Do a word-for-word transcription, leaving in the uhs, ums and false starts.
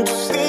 understand.